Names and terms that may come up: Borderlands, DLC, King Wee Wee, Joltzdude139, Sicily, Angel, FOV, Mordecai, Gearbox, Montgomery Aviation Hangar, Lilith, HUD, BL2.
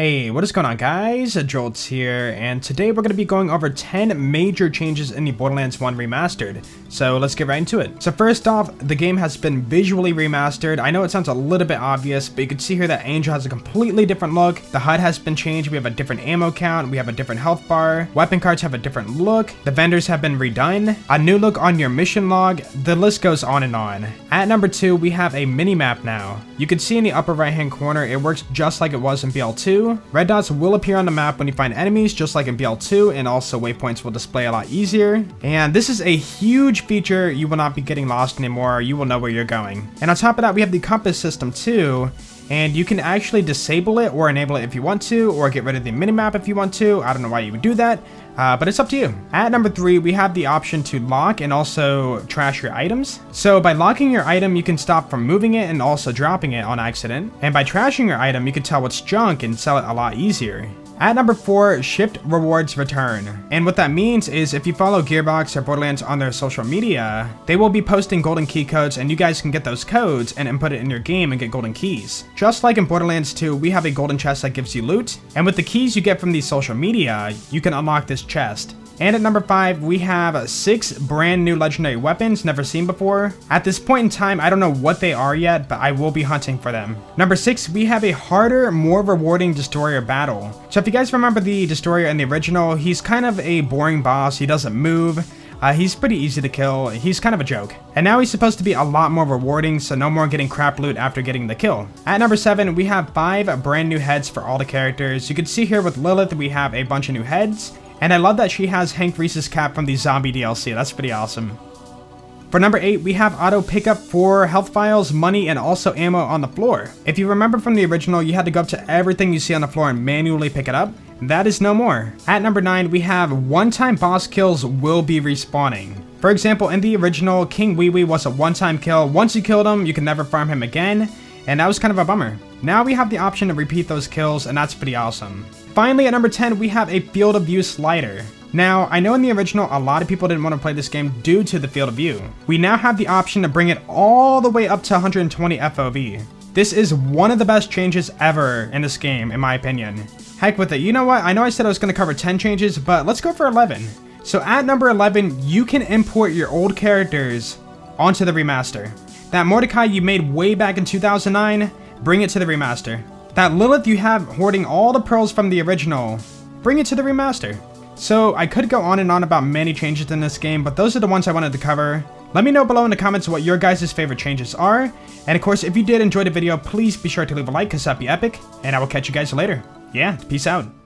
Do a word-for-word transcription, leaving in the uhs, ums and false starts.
Hey, what is going on guys? Joltz here, and today we're going to be going over ten major changes in the Borderlands one Remastered, so let's get right into it. So first off, the game has been visually remastered. I know it sounds a little bit obvious, but you can see here that Angel has a completely different look, the H U D has been changed, we have a different ammo count, we have a different health bar, weapon cards have a different look, the vendors have been redone, a new look on your mission log, the list goes on and on. At number two, we have a mini-map now. You can see in the upper right hand corner, it works just like it was in B L two. Red dots will appear on the map when you find enemies, just like in B L two, and also waypoints will display a lot easier. And this is a huge feature. You will not be getting lost anymore. You will know where you're going. And on top of that, we have the compass system too. And you can actually disable it or enable it if you want to, or get rid of the minimap if you want to. I don't know why you would do that, uh, but it's up to you. At number three, we have the option to lock and also trash your items. So by locking your item, you can stop from moving it and also dropping it on accident. And by trashing your item, you can tell what's junk and sell it a lot easier. At number four, shift rewards return. And what that means is if you follow Gearbox or Borderlands on their social media, they will be posting golden key codes, and you guys can get those codes and input it in your game and get golden keys. Just like in Borderlands two, we have a golden chest that gives you loot. And with the keys you get from these social media, you can unlock this chest. And at number five, we have six brand new legendary weapons never seen before. At this point in time, I don't know what they are yet, but I will be hunting for them. Number six, we have a harder, more rewarding Destroyer battle. So if you guys remember the Destroyer in the original, he's kind of a boring boss. He doesn't move. Uh, he's pretty easy to kill. He's kind of a joke. And now he's supposed to be a lot more rewarding, so no more getting crap loot after getting the kill. At number seven, we have five brand new heads for all the characters. You can see here with Lilith, we have a bunch of new heads. And I love that she has Hank Reese's cap from the zombie D L C. That's pretty awesome. For number eight, we have auto pickup for health vials, money, and also ammo on the floor. If you remember from the original, you had to go up to everything you see on the floor and manually pick it up. That is no more. At number nine, we have one-time boss kills will be respawning. For example, in the original, King Wee Wee was a one-time kill. Once you killed him, you can never farm him again. And that was kind of a bummer. Now we have the option to repeat those kills, and that's pretty awesome. Finally, at number ten, we have a field of view slider. Now, I know in the original, a lot of people didn't want to play this game due to the field of view. We now have the option to bring it all the way up to one hundred twenty F O V. This is one of the best changes ever in this game, in my opinion. Heck with it. You know what? I know I said I was going to cover ten changes, but let's go for eleven. So at number eleven, you can import your old characters onto the remaster. That Mordecai you made way back in two thousand nine, bring it to the remaster. That Lilith you have hoarding all the pearls from the original, bring it to the remaster. So I could go on and on about many changes in this game, but those are the ones I wanted to cover. Let me know below in the comments what your guys' favorite changes are. And of course, if you did enjoy the video, please be sure to leave a like because that'd be epic. And I will catch you guys later. Yeah, peace out.